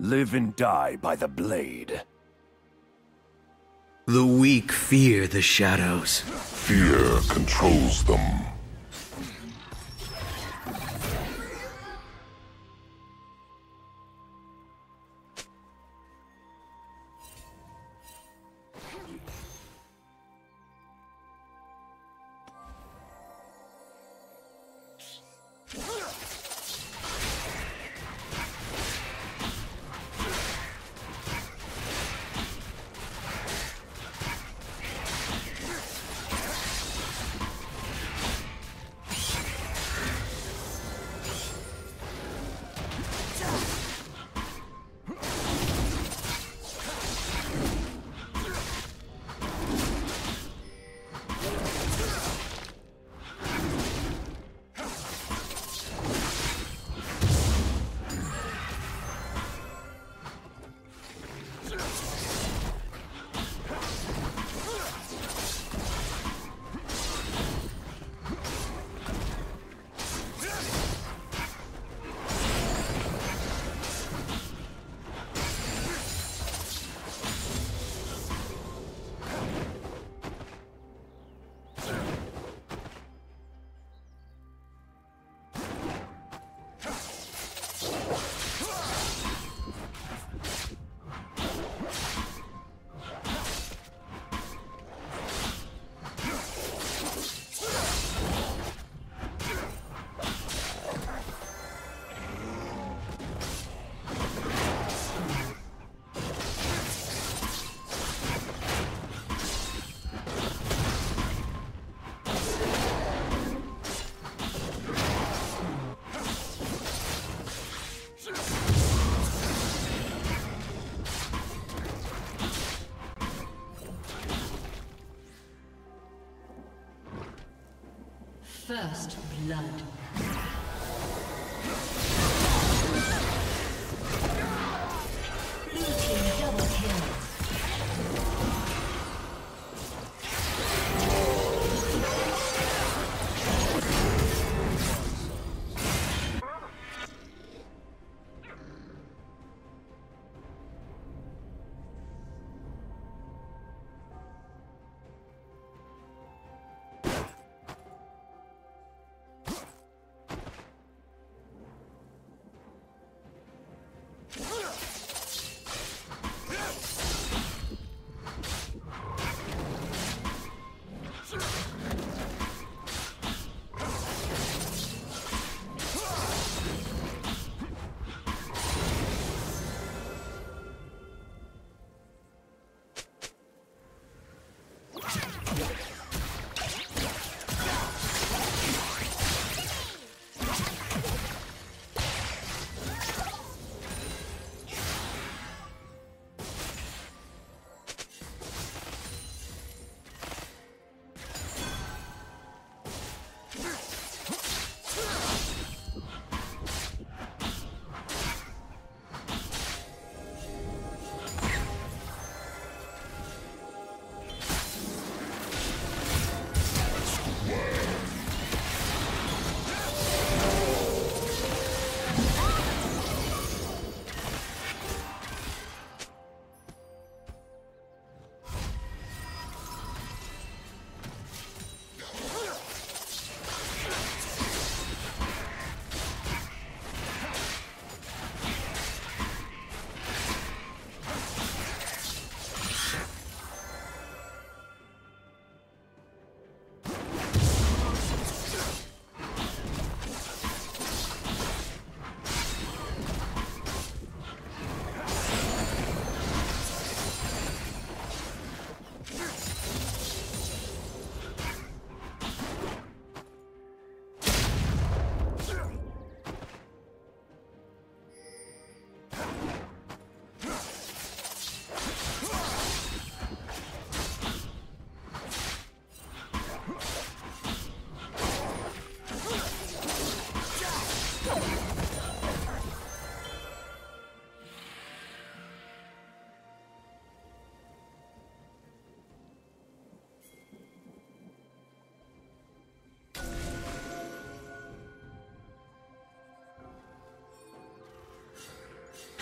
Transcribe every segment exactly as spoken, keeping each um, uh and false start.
Live and die by the blade. The weak fear the shadows. Fear controls them. First blood.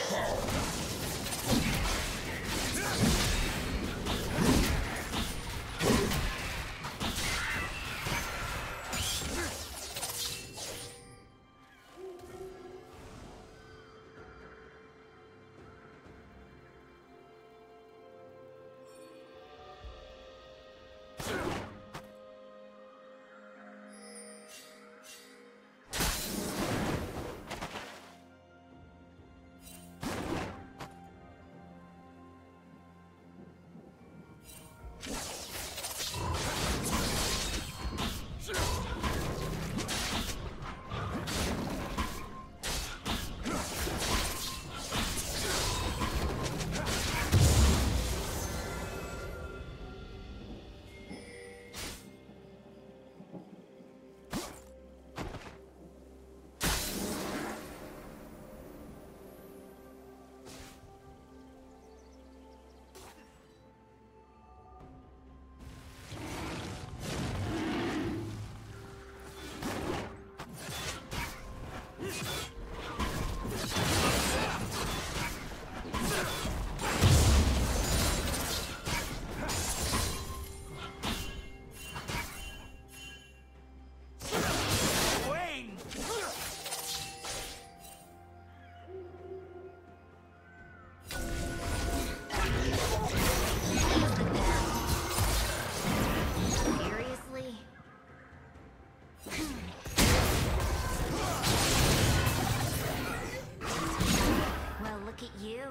Yeah. Look at you.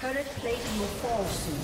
Turret plating will fall soon.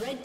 Red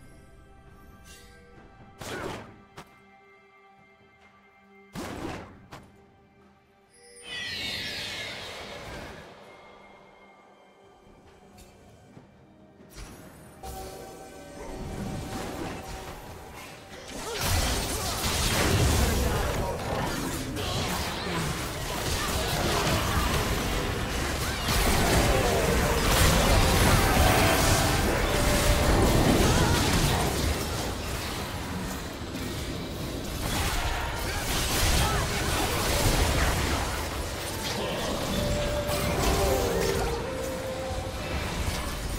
Team's turret has been destroyed.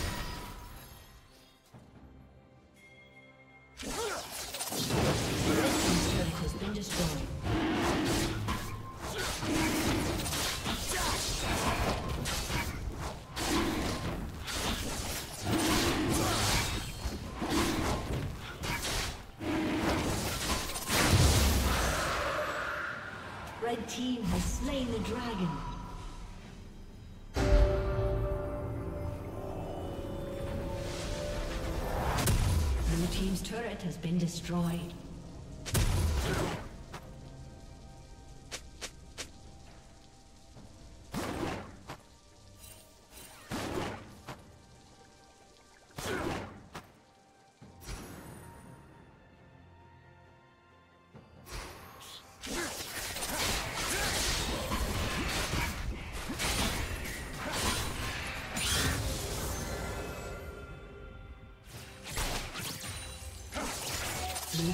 The team has slain the dragon. Blue team's turret has been destroyed. Blue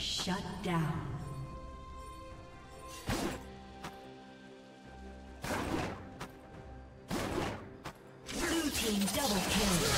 Shut down. Blue team double kill.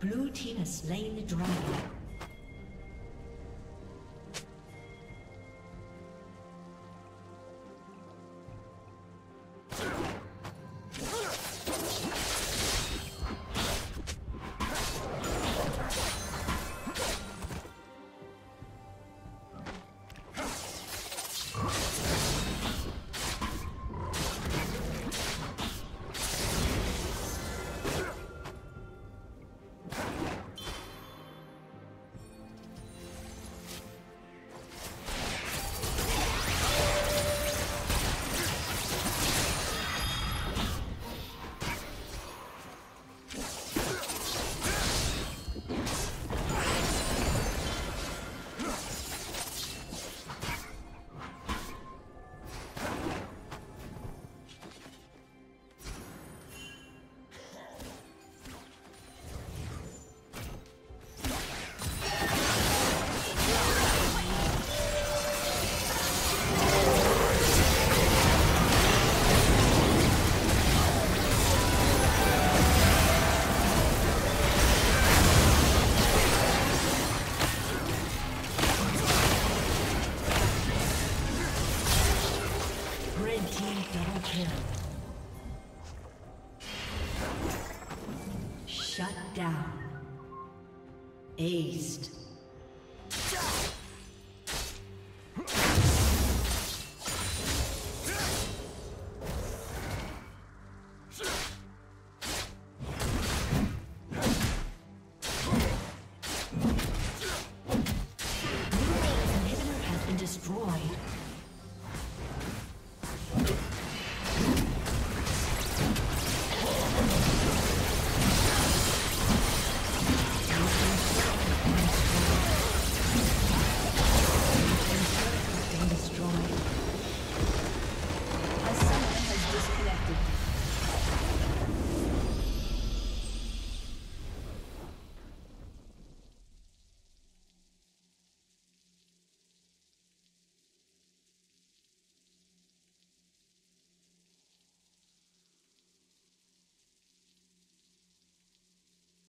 Blue team has slain the dragon. the kill. Shut down. Aced.